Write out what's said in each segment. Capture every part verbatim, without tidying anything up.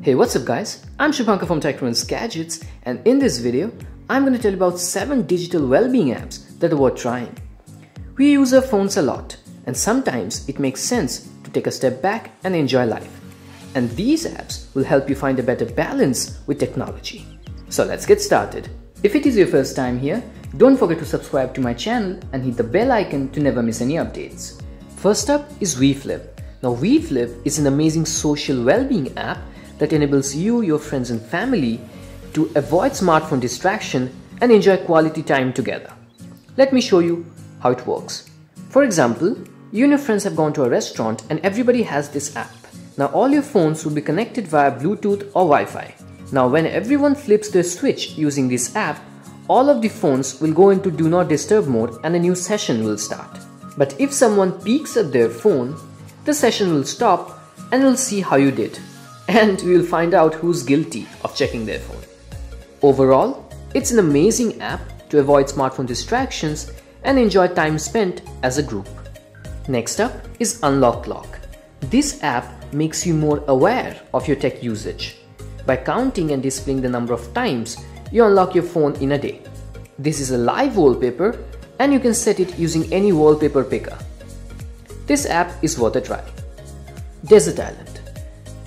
Hey, what's up guys? I'm Shubhankar from tech Runs gadgets, and in this video, I'm going to tell you about seven digital well-being apps that are worth trying. We use our phones a lot, and sometimes it makes sense to take a step back and enjoy life. And these apps will help you find a better balance with technology. So let's get started. If it is your first time here, don't forget to subscribe to my channel and hit the bell icon to never miss any updates. First up is Weflip. Now Weflip is an amazing social well-being app that enables you, your friends and family to avoid smartphone distraction and enjoy quality time together. Let me show you how it works. For example, you and your friends have gone to a restaurant and everybody has this app. Now all your phones will be connected via Bluetooth or Wi-Fi. Now when everyone flips their switch using this app, all of the phones will go into do not disturb mode and a new session will start. But if someone peeks at their phone, the session will stop and we'll see how you did. And we will find out who's guilty of checking their phone. Overall, it's an amazing app to avoid smartphone distractions and enjoy time spent as a group. Next up is Unlock Clock. This app makes you more aware of your tech usage. By counting and displaying the number of times you unlock your phone in a day. This is a live wallpaper and you can set it using any wallpaper picker. This app is worth a try. Desert Island.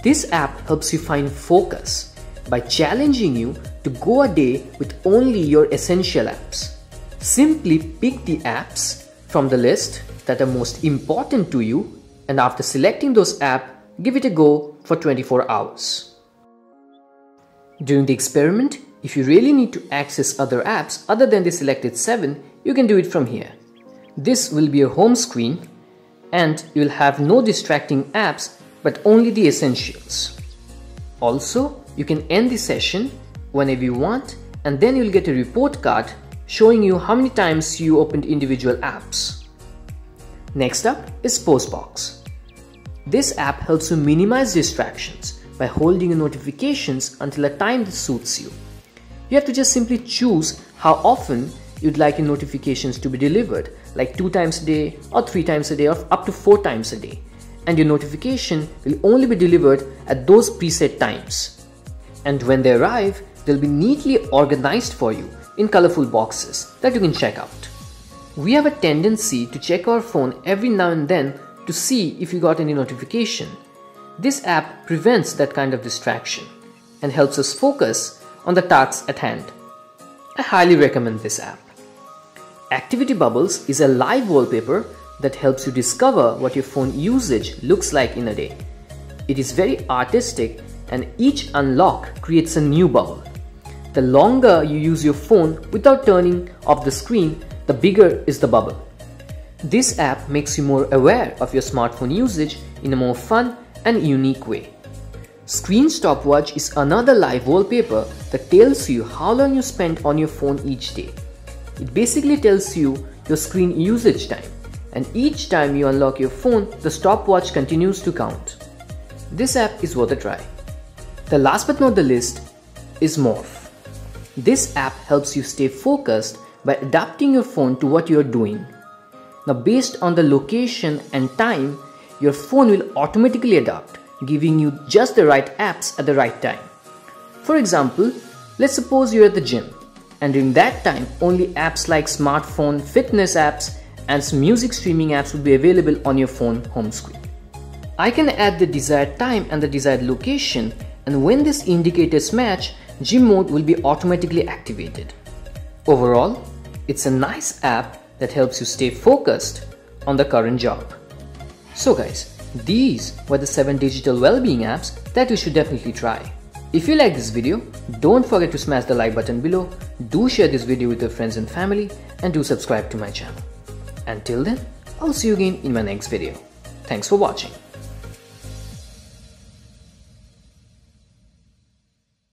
This app helps you find focus by challenging you to go a day with only your essential apps. Simply pick the apps from the list that are most important to you, and after selecting those apps, give it a go for twenty-four hours. During the experiment, if you really need to access other apps other than the selected seven, you can do it from here. This will be your home screen and you will have no distracting apps but only the essentials. Also, you can end the session whenever you want and then you'll get a report card showing you how many times you opened individual apps. Next up is Postbox. This app helps you minimize distractions by holding your notifications until a time that suits you. You have to just simply choose how often you'd like your notifications to be delivered, like two times a day or three times a day or up to four times a day. And your notification will only be delivered at those preset times. And when they arrive, they'll be neatly organized for you in colorful boxes that you can check out. We have a tendency to check our phone every now and then to see if you got any notification. This app prevents that kind of distraction and helps us focus on the tasks at hand. I highly recommend this app. Activity Bubbles is a live wallpaper that helps you discover what your phone usage looks like in a day. It is very artistic and each unlock creates a new bubble. The longer you use your phone without turning off the screen, the bigger is the bubble. This app makes you more aware of your smartphone usage in a more fun and unique way. Screen Stopwatch is another live wallpaper that tells you how long you spend on your phone each day. It basically tells you your screen usage time. And each time you unlock your phone, the stopwatch continues to count. This app is worth a try. The last but not the least is Morph. This app helps you stay focused by adapting your phone to what you're doing. Now based on the location and time, your phone will automatically adapt, giving you just the right apps at the right time. For example, let's suppose you're at the gym and during that time only apps like smartphone fitness apps and some music streaming apps will be available on your phone home screen. I can add the desired time and the desired location, and when these indicators match, gym mode will be automatically activated. Overall, it's a nice app that helps you stay focused on the current job. So guys, these were the seven digital well-being apps that you should definitely try. If you like this video, don't forget to smash the like button below, do share this video with your friends and family, and do subscribe to my channel. Until then, I'll see you again in my next video. Thanks for watching.